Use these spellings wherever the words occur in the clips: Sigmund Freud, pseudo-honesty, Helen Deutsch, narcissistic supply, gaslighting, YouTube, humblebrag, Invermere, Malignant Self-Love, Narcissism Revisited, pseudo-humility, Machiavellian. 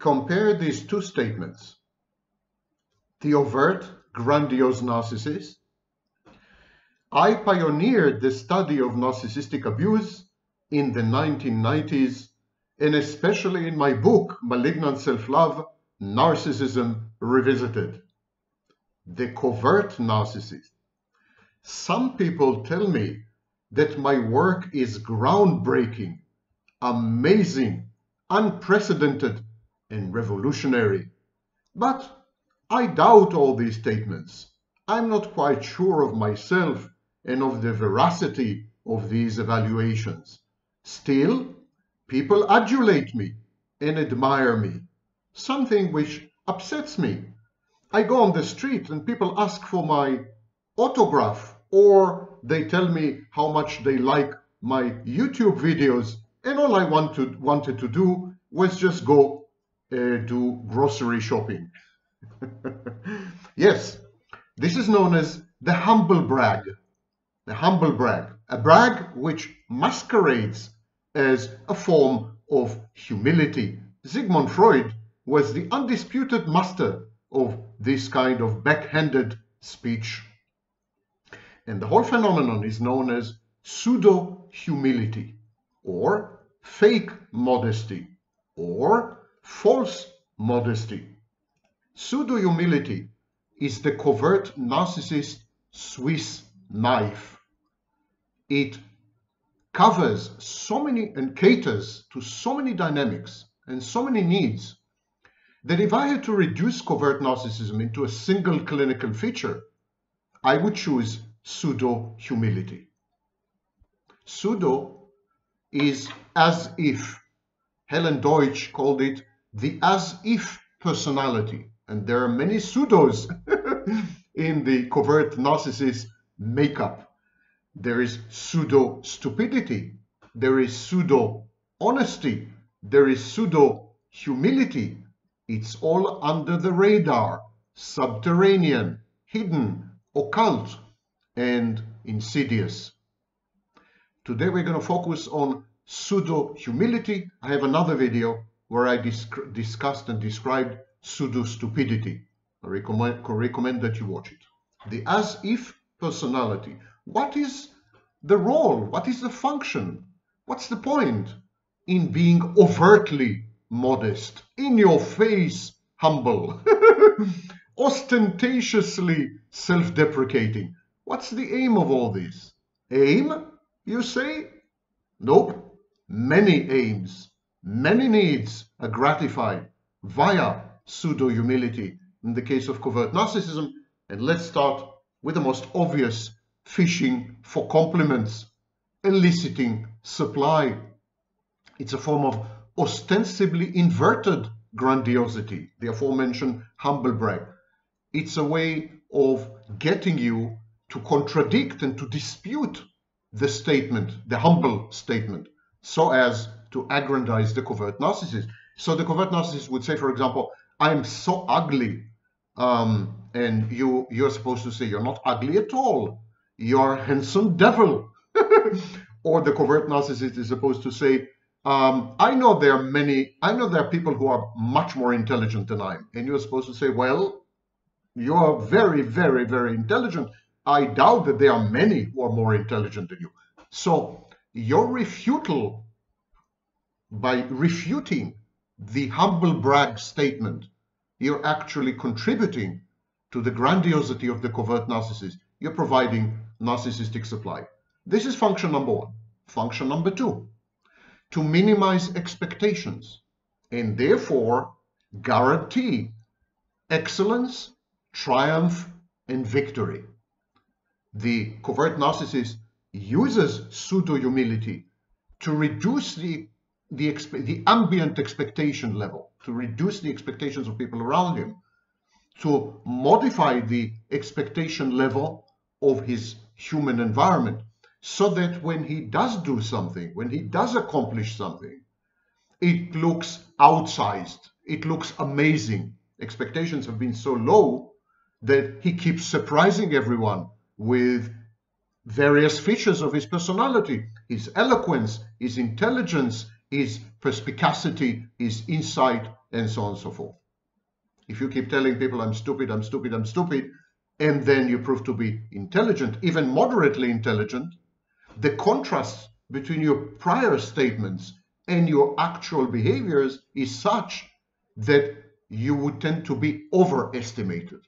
Compare these two statements, the overt, grandiose narcissist. I pioneered the study of narcissistic abuse in the 1990s, and especially in my book, Malignant Self-Love, Narcissism Revisited. The covert narcissist. Some people tell me that my work is groundbreaking, amazing, unprecedented, and revolutionary. But I doubt all these statements. I'm not quite sure of myself and of the veracity of these evaluations. Still, people adulate me and admire me, something which upsets me. I go on the street and people ask for my autograph, or they tell me how much they like my YouTube videos, and all I wanted to do was just go do grocery shopping. Yes, this is known as the humble brag. The humble brag, a brag which masquerades as a form of humility. Sigmund Freud was the undisputed master of this kind of backhanded speech. And the whole phenomenon is known as pseudo-humility, or fake modesty, or false modesty. Pseudo-humility is the covert narcissist's Swiss knife. It covers so many and caters to so many dynamics and so many needs that if I had to reduce covert narcissism into a single clinical feature, I would choose pseudo-humility. Pseudo is as if. Helen Deutsch called it the as if personality. And there are many pseudos in the covert narcissist makeup. There is pseudo-stupidity. There is pseudo-honesty. There is pseudo-humility. It's all under the radar, subterranean, hidden, occult, and insidious. Today we're going to focus on pseudo-humility. I have another video where I discussed and described pseudo-stupidity. I recommend that you watch it. The as-if personality. What is the role? What is the function? What's the point in being overtly modest, in your face humble, ostentatiously self-deprecating? What's the aim of all this? Aim, you say? Nope. Many aims, many needs are gratified via pseudo-humility in the case of covert narcissism. And let's start with the most obvious: fishing for compliments, eliciting supply. It's a form of ostensibly inverted grandiosity, the aforementioned humble brag. It's a way of getting you to contradict and to dispute the statement, the humble statement, so as to aggrandize the covert narcissist. So the covert narcissist would say, for example, I'm so ugly, and you're supposed to say, you're not ugly at all, you're a handsome devil. Or the covert narcissist is supposed to say, I know there are people who are much more intelligent than I am. And you're supposed to say, well, you're very, very, very intelligent. I doubt that there are many who are more intelligent than you. So your refutal, by refuting the humble brag statement, you're actually contributing to the grandiosity of the covert narcissist. You're providing narcissistic supply. This is function number one. Function number two: to minimize expectations and therefore guarantee excellence, triumph, and victory. The covert narcissist uses pseudo-humility to reduce the ambient expectation level, to reduce the expectations of people around him, to modify the expectation level of his human environment, so that when he does do something, when he does accomplish something, it looks outsized, it looks amazing. Expectations have been so low that he keeps surprising everyone with various features of his personality, his eloquence, his intelligence, is perspicacity, is insight, and so on and so forth. If you keep telling people, I'm stupid, I'm stupid, I'm stupid, and then you prove to be intelligent, even moderately intelligent, the contrast between your prior statements and your actual behaviors is such that you would tend to be overestimated.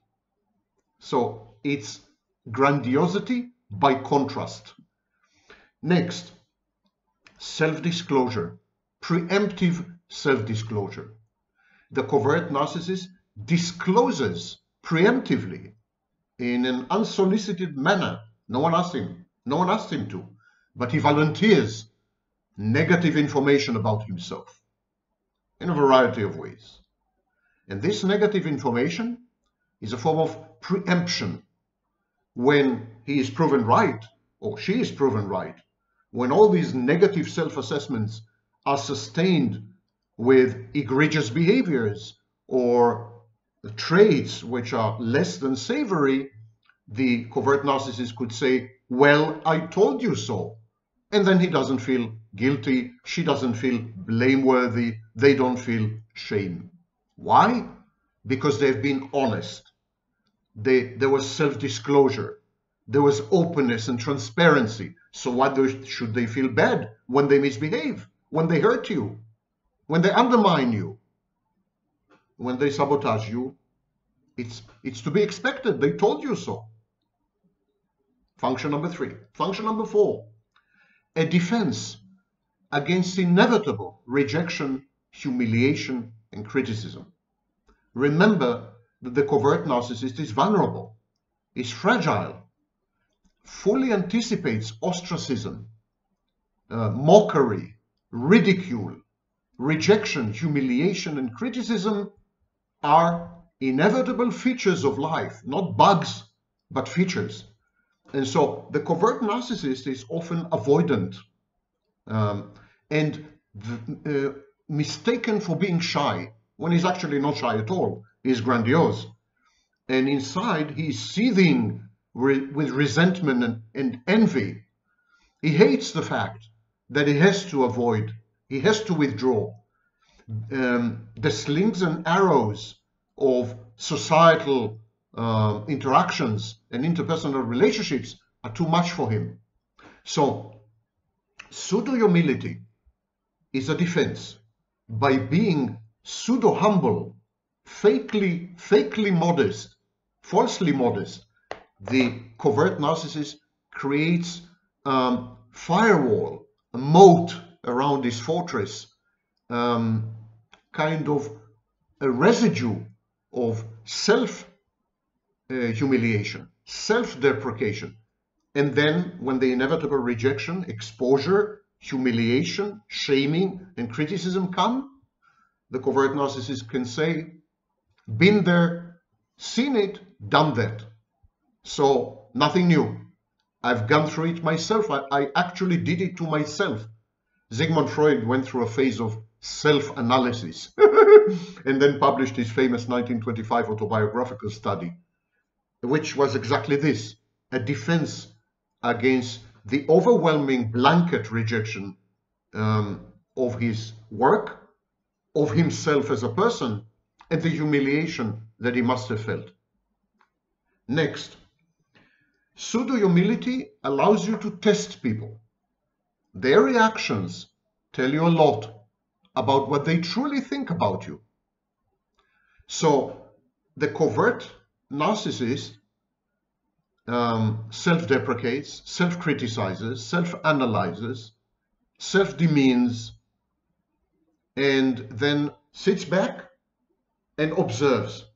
So it's grandiosity by contrast. Next, self-disclosure, preemptive self-disclosure. The covert narcissist discloses preemptively in an unsolicited manner. No one asked him, no one asked him to, but he volunteers negative information about himself in a variety of ways. And this negative information is a form of preemption. When he is proven right, or she is proven right, when all these negative self-assessments are sustained with egregious behaviors or traits which are less than savory, the covert narcissist could say, well, I told you so. And then he doesn't feel guilty, she doesn't feel blameworthy, they don't feel shame. Why? Because they've been honest. There was self-disclosure. There was openness and transparency. So why should they feel bad when they misbehave, when they hurt you, when they undermine you, when they sabotage you? It's to be expected. They told you so. Function number three. Function number four. A defense against inevitable rejection, humiliation, and criticism. Remember that the covert narcissist is vulnerable, is fragile, fully anticipates ostracism, mockery, ridicule. Rejection, humiliation, and criticism are inevitable features of life, not bugs, but features. And so the covert narcissist is often avoidant and mistaken for being shy, when he's actually not shy at all. He's grandiose. And inside, he's seething with resentment and envy. He hates the fact that he has to avoid, he has to withdraw. The slings and arrows of societal interactions and interpersonal relationships are too much for him. So, pseudo-humility is a defense. By being pseudo-humble, fakely modest, falsely modest, the covert narcissist creates a firewall, a moat around his fortress, kind of a residue of self-humiliation, self-deprecation. And then when the inevitable rejection, exposure, humiliation, shaming, and criticism come, the covert narcissist can say, been there, seen it, done that. So nothing new. I've gone through it myself. I actually did it to myself. Sigmund Freud went through a phase of self-analysis and then published his famous 1925 autobiographical study, which was exactly this, a defense against the overwhelming blanket rejection of his work, of himself as a person, and the humiliation that he must have felt. Next, pseudo-humility allows you to test people. Their reactions tell you a lot about what they truly think about you. So the covert narcissist self-deprecates, self-criticizes, self-analyzes, self-demeans, and then sits back and observes.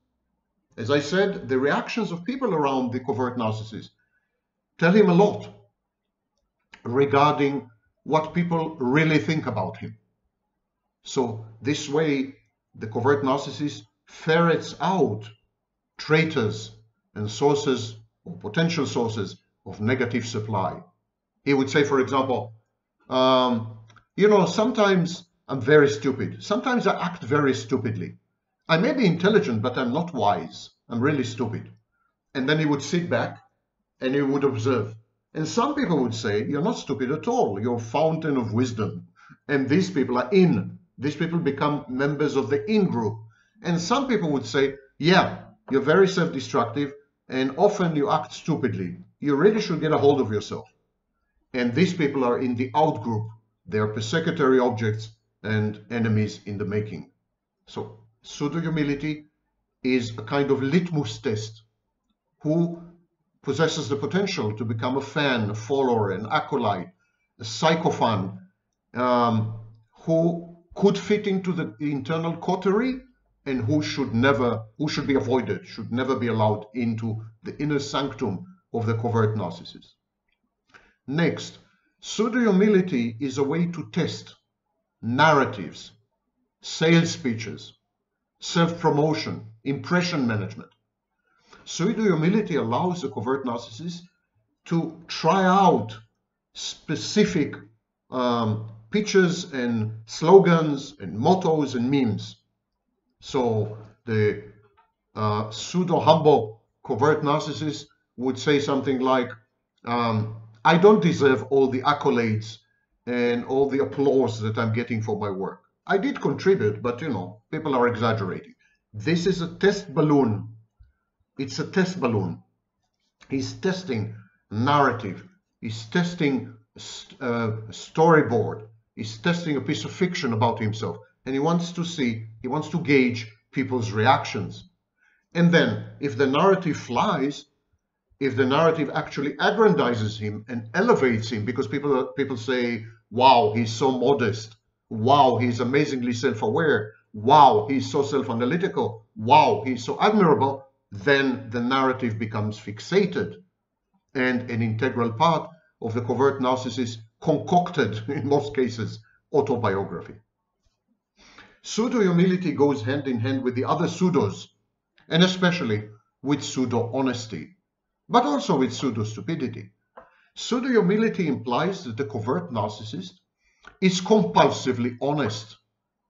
As I said, the reactions of people around the covert narcissist tell him a lot regarding what people really think about him. So this way, the covert narcissist ferrets out traitors and sources or potential sources of negative supply. He would say, for example, you know, sometimes I'm very stupid. Sometimes I act very stupidly. I may be intelligent, but I'm not wise. I'm really stupid. And then he would sit back and he would observe. And some people would say, you're not stupid at all. You're a fountain of wisdom. and these people are in. These people become members of the in-group. And some people would say, yeah, you're very self-destructive, and often you act stupidly. You really should get a hold of yourself. And these people are in the out-group. They are persecutory objects and enemies in the making. So pseudo-humility is a kind of litmus test. Who possesses the potential to become a fan, a follower, an acolyte, a sycophant, who could fit into the internal coterie, and who should be avoided, should never be allowed into the inner sanctum of the covert narcissist. Next, pseudo-humility is a way to test narratives, sales pitches, self-promotion, impression management. Pseudo-humility allows the covert narcissist to try out specific pitches and slogans and mottos and memes. So the pseudo-humble covert narcissist would say something like, I don't deserve all the accolades and all the applause that I'm getting for my work. I did contribute, but you know, people are exaggerating. This is a test balloon. It's a test balloon. He's testing narrative. He's testing storyboard. He's testing a piece of fiction about himself. And he wants to see, he wants to gauge people's reactions. And then if the narrative flies, if the narrative actually aggrandizes him and elevates him, because people say, wow, he's so modest. Wow, he's amazingly self-aware. Wow, he's so self-analytical. Wow, he's so admirable. Then the narrative becomes fixated, and an integral part of the covert narcissist concocted, in most cases, autobiography. Pseudo-humility goes hand in hand with the other pseudos, and especially with pseudo-honesty, but also with pseudo-stupidity. Pseudo-humility implies that the covert narcissist is compulsively honest,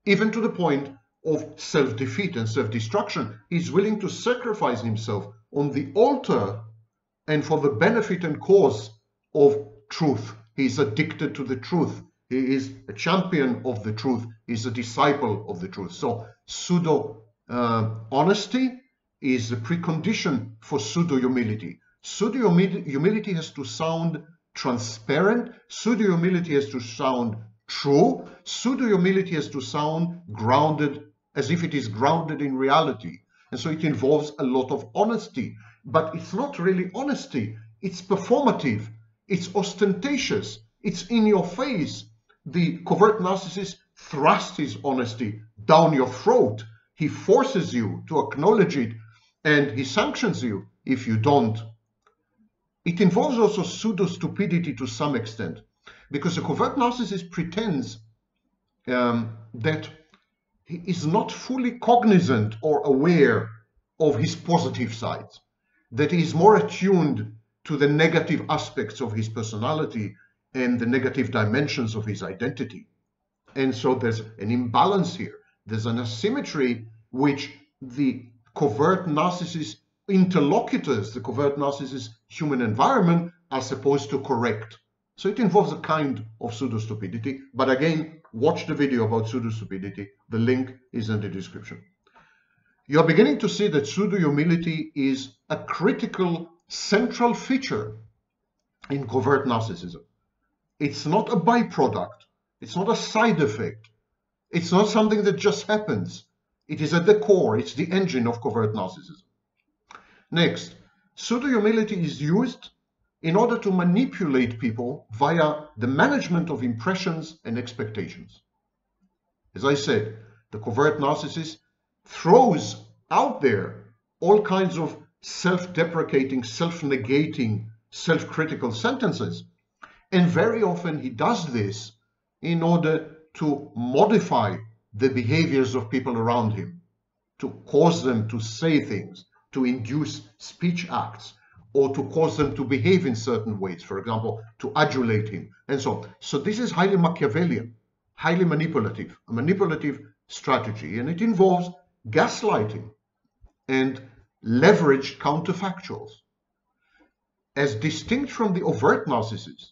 even to the point of self-defeat and self-destruction. He's willing to sacrifice himself on the altar and for the benefit and cause of truth. He's addicted to the truth. He is a champion of the truth. He's a disciple of the truth. So pseudo-honesty is the precondition for pseudo-humility. Pseudo-humility has to sound transparent. Pseudo-humility has to sound true. Pseudo-humility has to sound grounded, as if it is grounded in reality. And so it involves a lot of honesty, but it's not really honesty. It's performative. It's ostentatious. It's in your face. The covert narcissist thrusts his honesty down your throat. He forces you to acknowledge it, and he sanctions you if you don't. It involves also pseudo-stupidity to some extent, because the covert narcissist pretends that he is not fully cognizant or aware of his positive sides, that he is more attuned to the negative aspects of his personality and the negative dimensions of his identity. And so there's an imbalance here. There's an asymmetry which the covert narcissist interlocutors, the covert narcissist's human environment, are supposed to correct. So it involves a kind of pseudo-stupidity. But again, watch the video about pseudo-stupidity. The link is in the description. You're beginning to see that pseudo-humility is a critical central feature in covert narcissism. It's not a byproduct. It's not a side effect. It's not something that just happens. It is at the core. It's the engine of covert narcissism. Next, pseudo-humility is used in order to manipulate people via the management of impressions and expectations. As I said, the covert narcissist throws out there all kinds of self-deprecating, self-negating, self-critical sentences. And very often he does this in order to modify the behaviors of people around him, to cause them to say things, to induce speech acts, or to cause them to behave in certain ways, for example, to adulate him, and so on. So this is highly Machiavellian, highly manipulative, a manipulative strategy, and it involves gaslighting and leveraged counterfactuals. As distinct from the overt narcissist,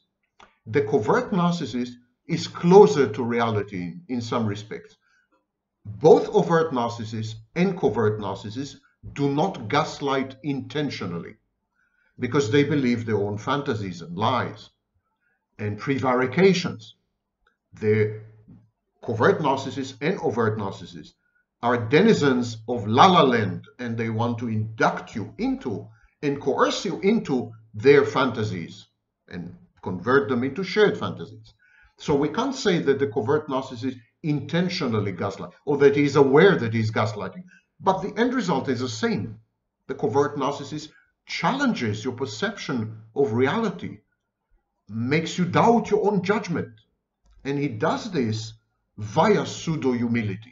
the covert narcissist is closer to reality in some respects. Both overt narcissists and covert narcissists do not gaslight intentionally because they believe their own fantasies and lies and prevarications. The covert narcissists and overt narcissists are denizens of La La Land, and they want to induct you into and coerce you into their fantasies and convert them into shared fantasies. So we can't say that the covert narcissist intentionally gaslights or that he is aware that he is gaslighting. But the end result is the same. The covert narcissist challenges your perception of reality, makes you doubt your own judgment. And he does this via pseudo-humility.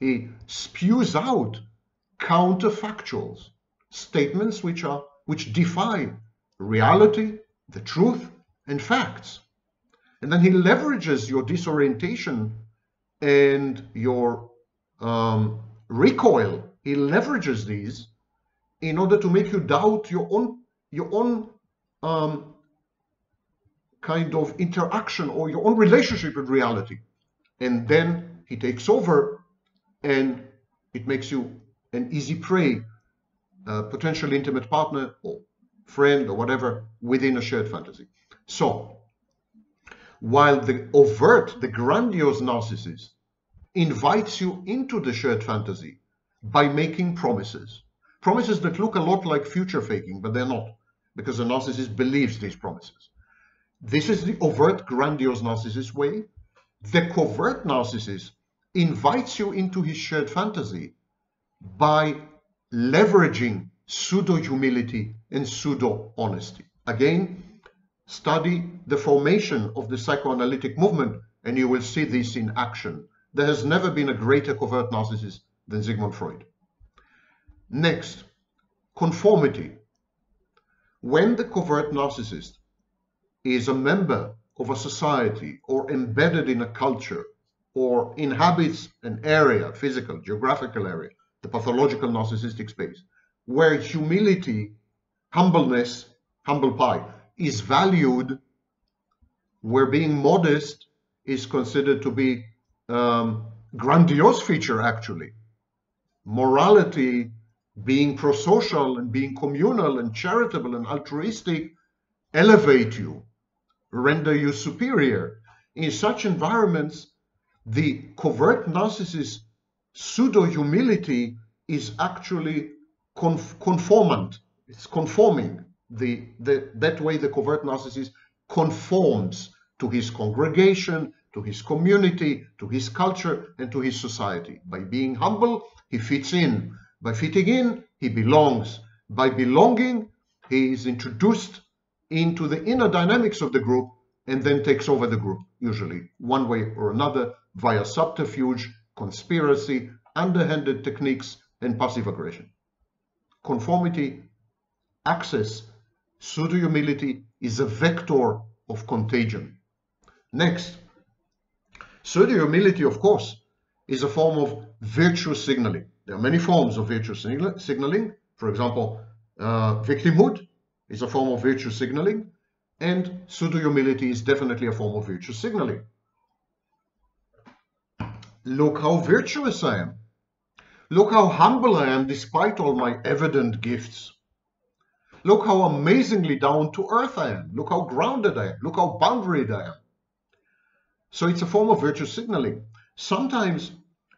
He spews out counterfactuals, statements which defy reality, the truth, and facts. And then he leverages your disorientation and your recoil. He leverages these in order to make you doubt your own kind of interaction or your own relationship with reality. And then he takes over, and it makes you an easy prey, a potential intimate partner or friend or whatever within a shared fantasy. So while the overt, the grandiose narcissist invites you into the shared fantasy by making promises. Promises that look a lot like future faking, but they're not, because the narcissist believes these promises. This is the overt, grandiose narcissist way. The covert narcissist invites you into his shared fantasy by leveraging pseudo-humility and pseudo-honesty. Again, study the formation of the psychoanalytic movement, and you will see this in action. There has never been a greater covert narcissist than Sigmund Freud. Next, conformity. When the covert narcissist is a member of a society or embedded in a culture or inhabits an area, physical, geographical area, the pathological narcissistic space, where humility, humbleness, humble pie, is valued, where being modest is considered to be grandiose feature, actually. Morality, being prosocial and being communal and charitable and altruistic elevate you, render you superior. In such environments, the covert narcissist's pseudo-humility is actually conformant. It's conforming. That way the covert narcissist conforms to his congregation, to his community, to his culture, and to his society. By being humble, he fits in. By fitting in, he belongs. By belonging, he is introduced into the inner dynamics of the group and then takes over the group, usually, one way or another, via subterfuge, conspiracy, underhanded techniques, and passive aggression. Conformity, access, pseudo-humility is a vector of contagion. Next, pseudo-humility, of course, is a form of virtue signaling. There are many forms of virtue signaling. For example, victimhood is a form of virtue signaling, and pseudo-humility is definitely a form of virtue signaling. Look how virtuous I am. Look how humble I am despite all my evident gifts. Look how amazingly down to earth I am. Look how grounded I am. Look how boundaried I am. So it's a form of virtue signaling. Sometimes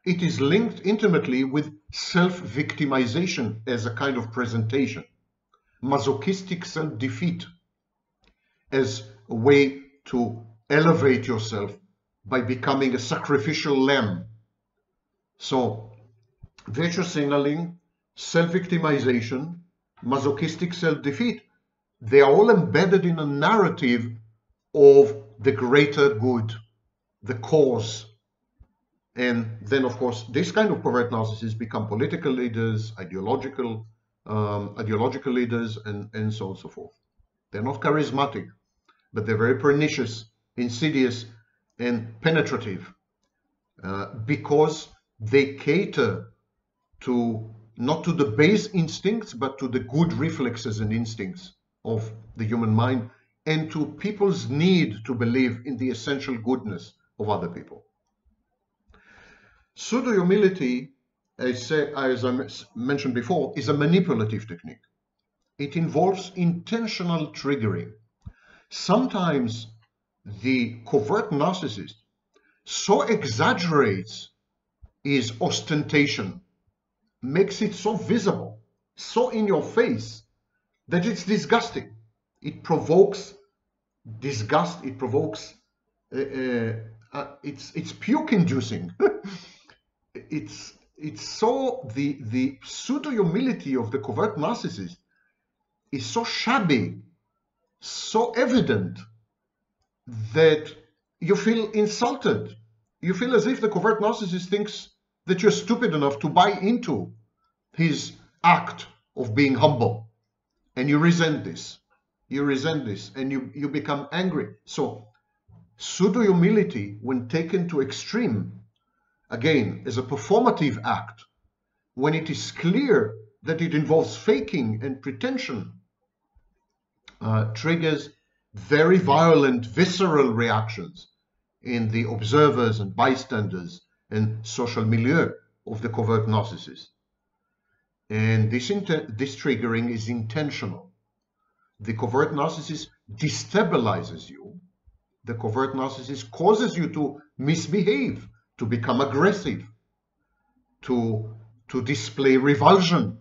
it is linked intimately with self-victimization as a kind of presentation, masochistic self-defeat as a way to elevate yourself by becoming a sacrificial lamb. So virtue signaling, self-victimization, masochistic self-defeat, they are all embedded in a narrative of the greater good, the cause. And then, of course, this kind of covert narcissists become political leaders, ideological leaders, and so on and so forth. They're not charismatic, but they're very pernicious, insidious, and penetrative because they cater to not to the base instincts, but to the good reflexes and instincts of the human mind and to people's need to believe in the essential goodness of other people. Pseudo-humility, as I mentioned before, is a manipulative technique. It involves intentional triggering. Sometimes the covert narcissist so exaggerates his ostentation, makes it so visible, so in your face, that it's disgusting. It provokes disgust, it provokes, it's puke-inducing. It's so, the pseudo-humility of the covert narcissist is so shabby, so evident, that you feel insulted. You feel as if the covert narcissist thinks that you're stupid enough to buy into his act of being humble. And you resent this. You resent this, and you become angry. So, pseudo-humility, when taken to extreme, again, is a performative act, when it is clear that it involves faking and pretension, triggers very violent, visceral reactions in the observers and bystanders and social milieu of the covert narcissist. And this triggering is intentional. The covert narcissist destabilizes you. The covert narcissist causes you to misbehave, to become aggressive, to display revulsion,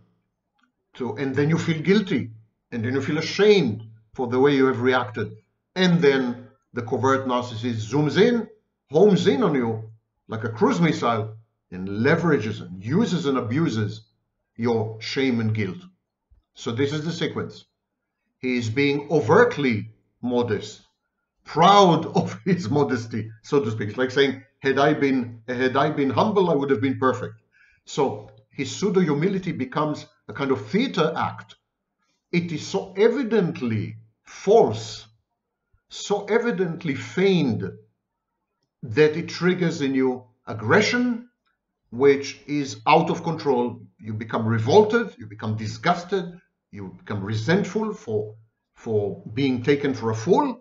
and then you feel guilty, and then you feel ashamed for the way you have reacted. And then the covert narcissist zooms in, homes in on you like a cruise missile, and leverages and uses and abuses your shame and guilt. So this is the sequence. He is being overtly modest, proud of his modesty, so to speak. It's like saying, had I been humble, I would have been perfect. So his pseudo-humility becomes a kind of theater act. It is so evidently false, so evidently feigned, that it triggers in you aggression, which is out of control. You become revolted, you become disgusted, you become resentful for being taken for a fool,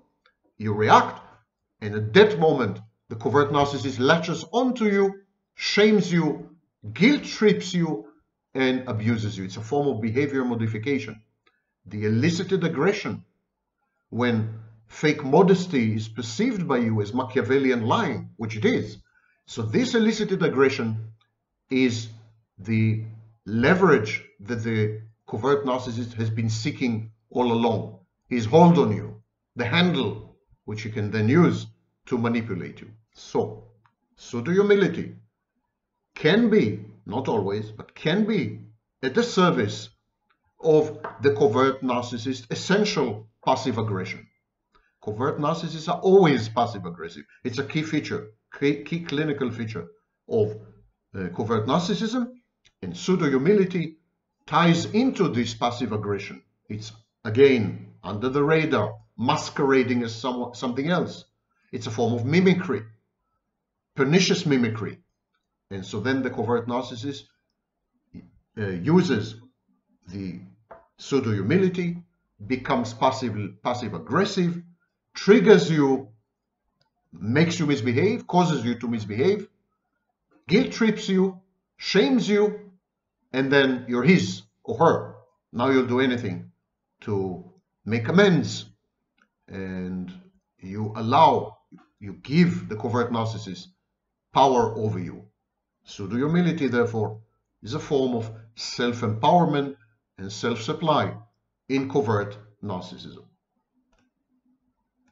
you react, and at that moment, the covert narcissist latches onto you, shames you, guilt trips you, and abuses you. It's a form of behavior modification. The elicited aggression, when fake modesty is perceived by you as Machiavellian lying, which it is. So this elicited aggression is the leverage that the covert narcissist has been seeking all along. His hold on you, the handle, which he can then use to manipulate you. So, pseudo-humility can be, not always, but can be at the service of the covert narcissist's essential passive aggression. Covert narcissists are always passive-aggressive. It's a key feature, key clinical feature of covert narcissism, and pseudo-humility ties into this passive aggression. It's, again, under the radar, masquerading as something else. It's a form of mimicry, pernicious mimicry. And so then the covert narcissist uses the pseudo-humility, becomes passive-aggressive, triggers you, makes you misbehave, causes you to misbehave, guilt trips you, shames you, and then you're his or her. Now you'll do anything to make amends, and you give the covert narcissist power over you. Pseudo-humility, therefore, is a form of self-empowerment and self-supply in covert narcissism.